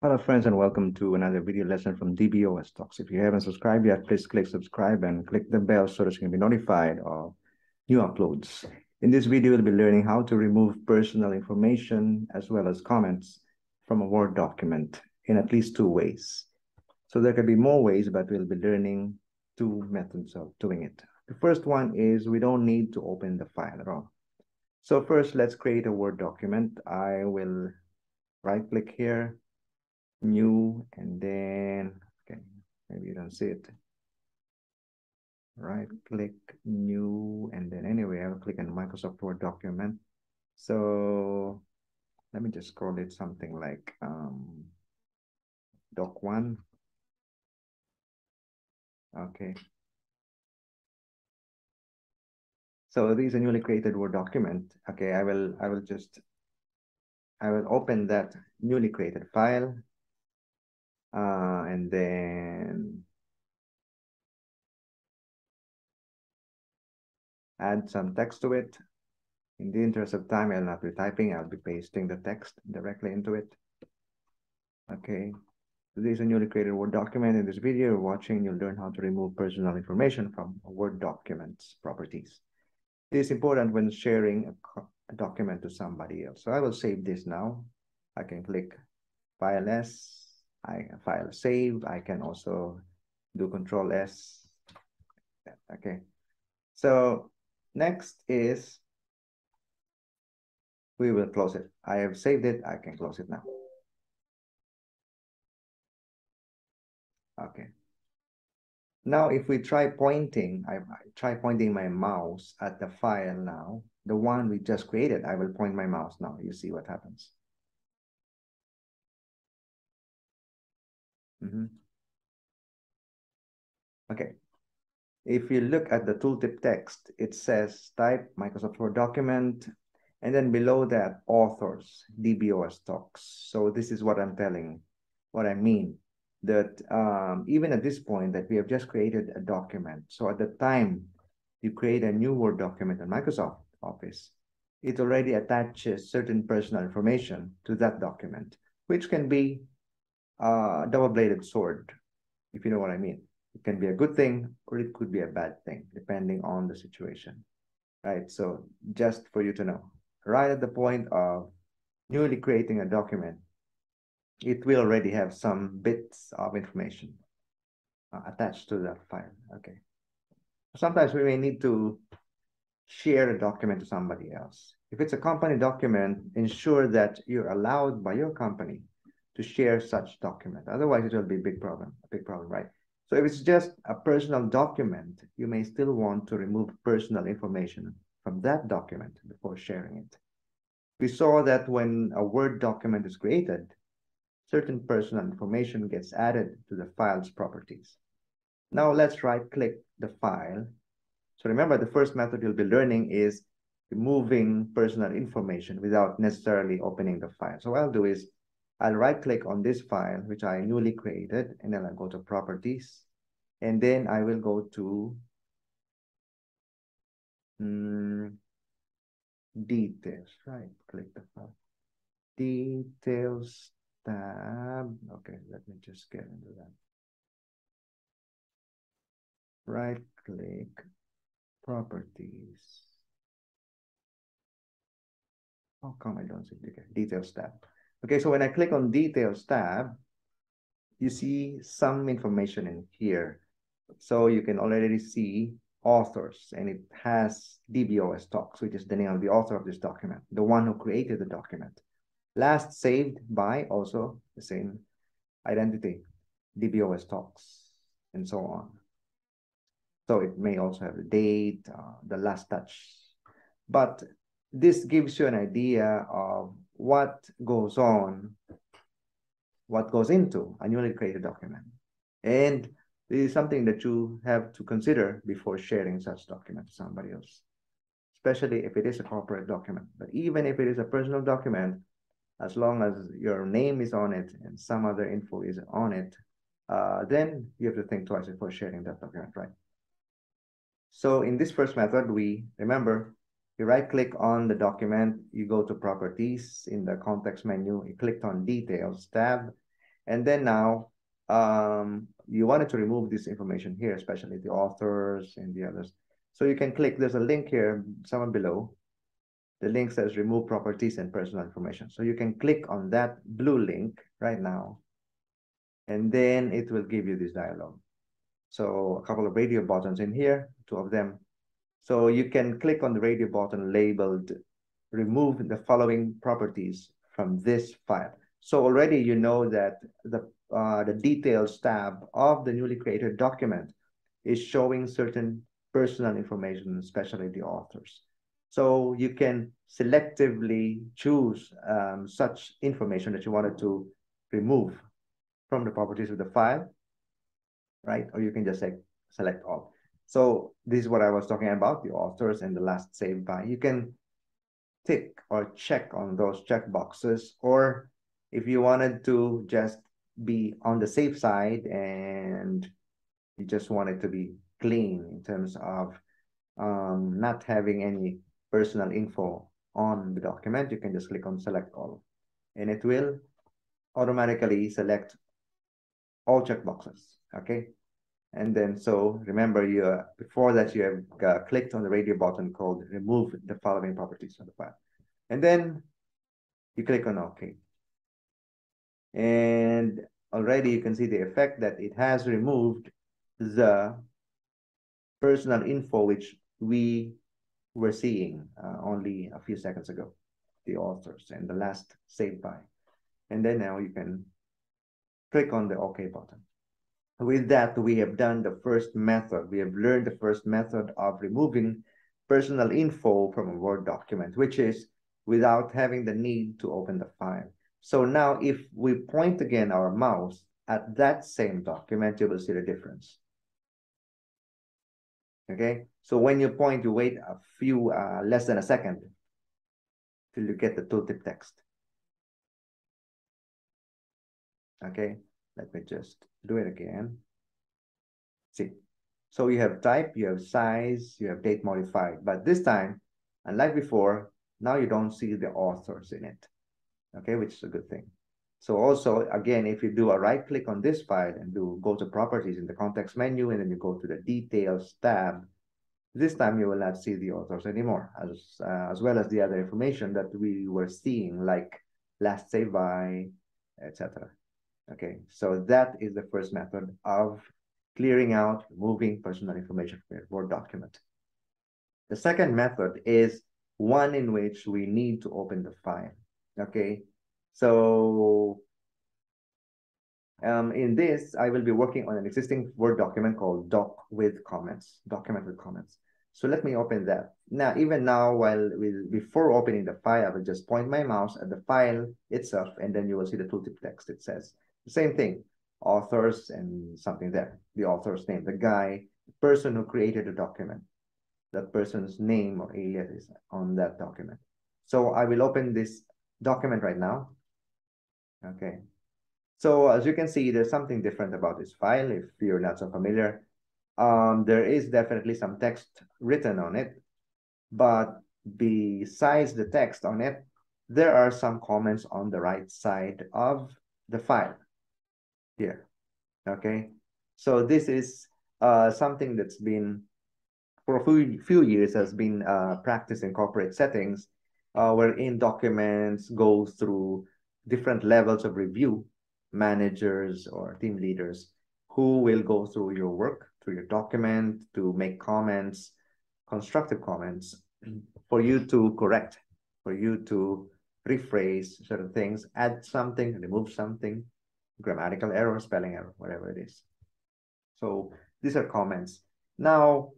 Hello friends, and welcome to another video lesson from DBOS Talks. If you haven't subscribed yet, please click subscribe and click the bell so that you can be notified of new uploads. In this video, we'll be learning how to remove personal information as well as comments from a Word document in at least two ways. So there could be more ways, but we'll be learning two methods of doing it. The first one is we don't need to open the file at all. So first, let's create a Word document. I will right-click here. New, and then okay, maybe you don't see it. Right click, new, and then anyway, I'll click on Microsoft Word document. So let me just call it something like doc one. Okay, so this is a newly created Word document. Okay, I will open that newly created file. And then add some text to it. In the interest of time, I'll not be typing. I'll be pasting the text directly into it. Okay, so this is a newly created Word document. In this video you're watching, you'll learn how to remove personal information from a Word document's properties. This is important when sharing a document to somebody else. So I will save this now. I can click File S. File save. I can also do Control S. Okay. So next is we will close it. I have saved it. I can close it now. Okay. Now, if we try pointing, I try pointing my mouse at the file now, the one we just created. I will point my mouse now. You see what happens. Okay, if you look at the tooltip text, it says type Microsoft Word document, and then below that, authors, DBOS Talks. So this is what I'm telling, what I mean, that even at this point that we have just created a document. So at the time you create a new Word document in Microsoft Office, it already attaches certain personal information to that document, which can be double-bladed sword, if you know what I mean. It can be a good thing or it could be a bad thing, depending on the situation, right? So just for you to know, right at the point of newly creating a document, it will already have some bits of information attached to that file. Okay. Sometimes we may need to share a document to somebody else. If it's a company document, ensure that you're allowed by your company to share such document. Otherwise, it will be a big problem, right? So if it's just a personal document, you may still want to remove personal information from that document before sharing it. We saw that when a Word document is created, certain personal information gets added to the file's properties. Now let's right-click the file. So remember, the first method you'll be learning is removing personal information without necessarily opening the file. So what I'll do is I'll right-click on this file, which I newly created, and then I'll go to Properties, and then I will go to Details. Right-click the file, Details tab. Okay, let me just get into that. Right-click, Properties. How come I don't see Details tab? Okay, so when I click on Details tab, you see some information in here. So you can already see authors, and it has DBOS Talks, which is the name of the author of this document, the one who created the document. Last saved by, also the same identity, DBOS Talks, and so on. So it may also have the date, the last touch. But this gives you an idea of what goes on, what goes into a newly created document. And this is something that you have to consider before sharing such document to somebody else, especially if it is a corporate document. But even if it is a personal document, as long as your name is on it and some other info is on it, then you have to think twice before sharing that document, right? So in this first method, you right-click on the document, you go to Properties in the context menu, you clicked on Details tab, And then now you wanted to remove this information here, especially the authors and the others. So you can click, there's a link here, somewhere below. The link says remove properties and personal information. So you can click on that blue link right now, and then it will give you this dialog. So a couple of radio buttons in here, two of them. So you can click on the radio button labeled remove the following properties from this file. So already you know that the details tab of the newly created document is showing certain personal information, especially the authors. So you can selectively choose such information that you wanted to remove from the properties of the file, right? Or you can just say, select all. So this is what I was talking about, the authors and the last saved by. You can tick or check on those check boxes, or if you wanted to just be on the safe side and you just want it to be clean in terms of not having any personal info on the document, you can just click on select all, and it will automatically select all checkboxes, okay? And then, so remember, you before that you have clicked on the radio button called remove the following properties from the file, and then you click on OK. And already you can see the effect that it has removed the personal info which we were seeing only a few seconds ago, the authors and the last saved by. And then now you can click on the OK button. With that, we have done the first method. We have learned the first method of removing personal info from a Word document, which is without having the need to open the file. So now if we point again our mouse at that same document, you will see the difference. Okay, so when you point, you wait a few, less than a second till you get the tooltip text. Okay, let me just do it again. See, so you have type, you have size, you have date modified, but this time, unlike before, now you don't see the authors in it. Okay, which is a good thing. So also, again, if you do a right click on this file and do go to properties in the context menu, and then you go to the details tab, this time you will not see the authors anymore, as well as the other information that we were seeing, like last saved by, etc. Okay, so that is the first method of clearing out, removing personal information from your Word document. The second method is one in which we need to open the file. Okay, so in this, I will be working on an existing Word document called document with comments. So let me open that. Now, even now, before opening the file, I will just point my mouse at the file itself, and then you will see the tooltip text. It says the same thing, authors and something there, the author's name, the guy, the person who created the document, that person's name or alias is on that document. So I will open this document right now. Okay, so as you can see, there's something different about this file. If you're not so familiar, there is definitely some text written on it, but besides the text on it, there are some comments on the right side of the file here. Okay, so this is something that's been for a few years has been practiced in corporate settings, wherein documents go through different levels of review, managers or team leaders who will go through your work, through your document, to make comments, constructive comments, for you to correct, for you to rephrase certain things, add something, remove something, grammatical error, spelling error, whatever it is. So these are comments. Now,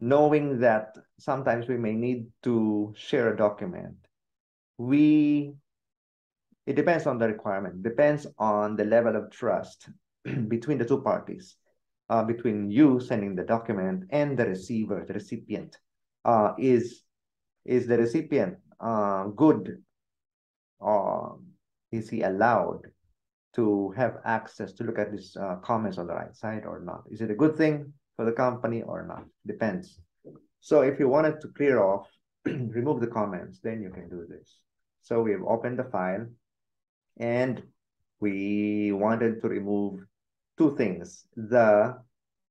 knowing that sometimes we may need to share a document, it depends on the requirement, depends on the level of trust between the two parties, between you sending the document and the receiver, the recipient. Is the recipient good, or is he allowed to have access to look at these comments on the right side or not? Is it a good thing for the company or not? Depends. So if you wanted to clear off, remove the comments, then you can do this. So we have opened the file. and we wanted to remove two things: the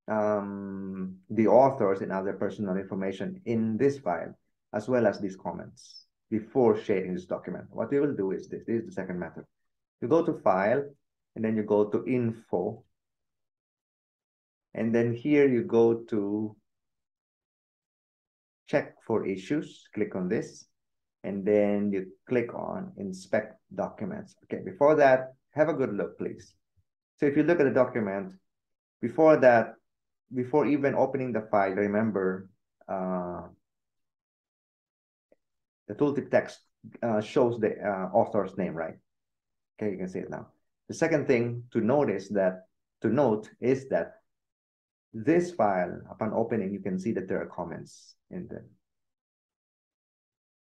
authors and other personal information in this file, as well as these comments before sharing this document. What we will do is this is the second method. You go to File, and then you go to Info, and then here you go to Check for Issues, click on this, and then you click on Inspect Documents. Okay, before that, have a good look, please. So if you look at the document, before that, before even opening the file, remember the tooltip text shows the author's name, right? Okay, you can see it now. The second thing to notice that, to note is that this file, upon opening, you can see that there are comments in them.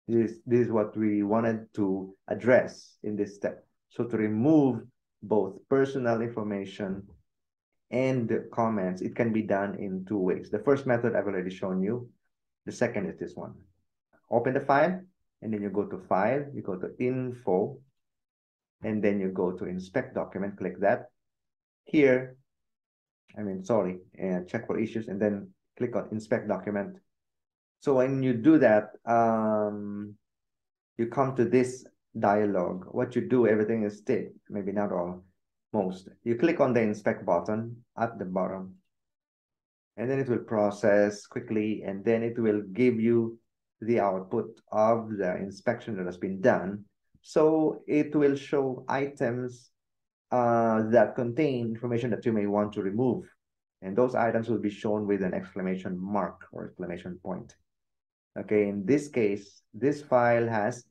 This is what we wanted to address in this step. So to remove both personal information and the comments, it can be done in two ways. The first method I've already shown you. The second is this one. Open the file, and then you go to File, you go to Info, and then you go to Inspect Document, click that. Here, Check for Issues, and then click on Inspect Document. So when you do that, you come to this dialog. What you do, everything is ticked, maybe not all, most. You click on the Inspect button at the bottom, and then it will process quickly, and then it will give you the output of the inspection that has been done. So it will show items that contain information that you may want to remove. And those items will be shown with an exclamation mark or exclamation point. Okay, in this case, this file has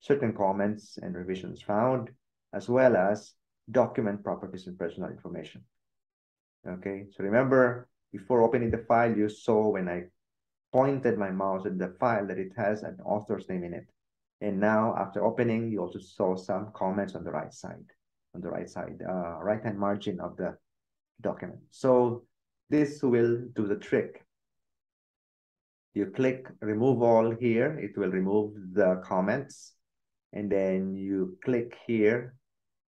certain comments and revisions found, as well as document properties and personal information. Okay, so remember, before opening the file, you saw when I pointed my mouse at the file that it has an author's name in it. And now, after opening, you also saw some comments on the right side, right-hand margin of the document. So this will do the trick. You click Remove All here, it will remove the comments. And then you click here,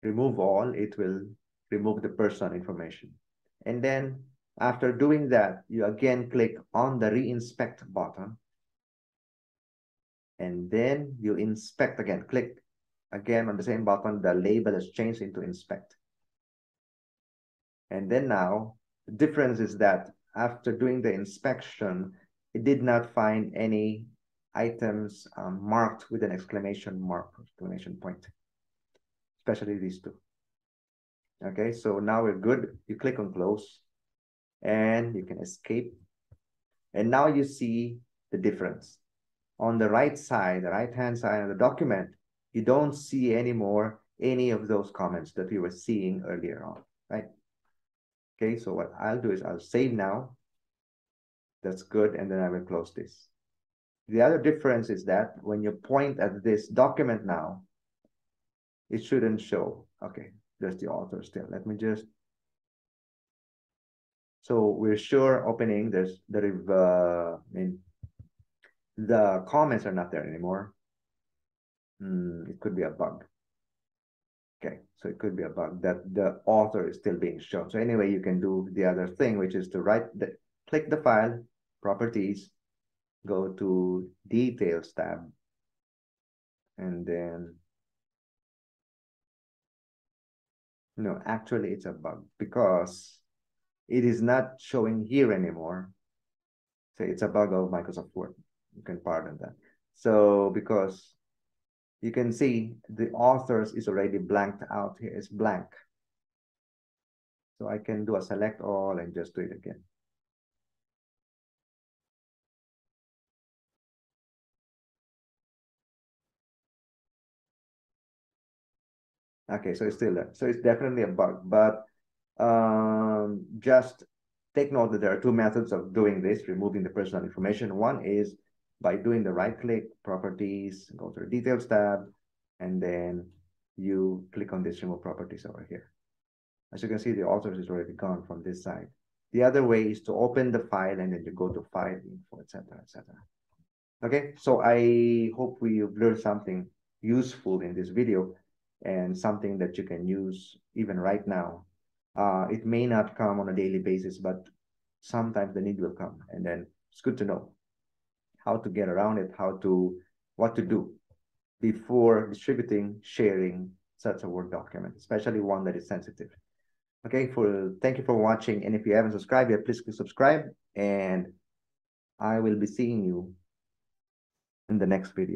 Remove All, it will remove the personal information. And then after doing that, you again click on the Reinspect button. And then you inspect again, click again on the same button, the label is changed into Inspect. And then now, the difference is that after doing the inspection, it did not find any items marked with an exclamation mark, exclamation point, especially these two. Okay, so now we're good. You click on Close, and you can escape. And now you see the difference. On the right side, the right-hand side of the document, you don't see anymore any of those comments that we were seeing earlier on, right? Okay, so what I'll do is I'll save now. That's good, and then I will close this. The other difference is that when you point at this document now, it shouldn't show. Okay, there's the author still. Let me just... So we're sure opening this, the comments are not there anymore. It could be a bug. Okay, so it could be a bug that the author is still being shown. So anyway, you can do the other thing, which is to click the file, Properties, go to Details tab, and then, no, actually it's a bug because it is not showing here anymore. So it's a bug of Microsoft Word. You can pardon that. So because you can see the authors is already blanked out here. It's blank. So I can do a select all and just do it again. Okay, so it's still there. So it's definitely a bug, but just take note that there are two methods of doing this, removing the personal information. One is by doing the right-click, Properties, go to the Details tab, and then you click on this Remove Properties over here. As you can see, the authors is already gone from this side. The other way is to open the file, and then you go to File, Info, etc., etc. Okay, so I hope we've learned something useful in this video. and something that you can use even right now. It may not come on a daily basis, but sometimes the need will come, and then it's good to know how to get around it, what to do before distributing, sharing such a Word document, especially one that is sensitive. Okay, thank you for watching, and if you haven't subscribed yet, please click subscribe, and I will be seeing you in the next video.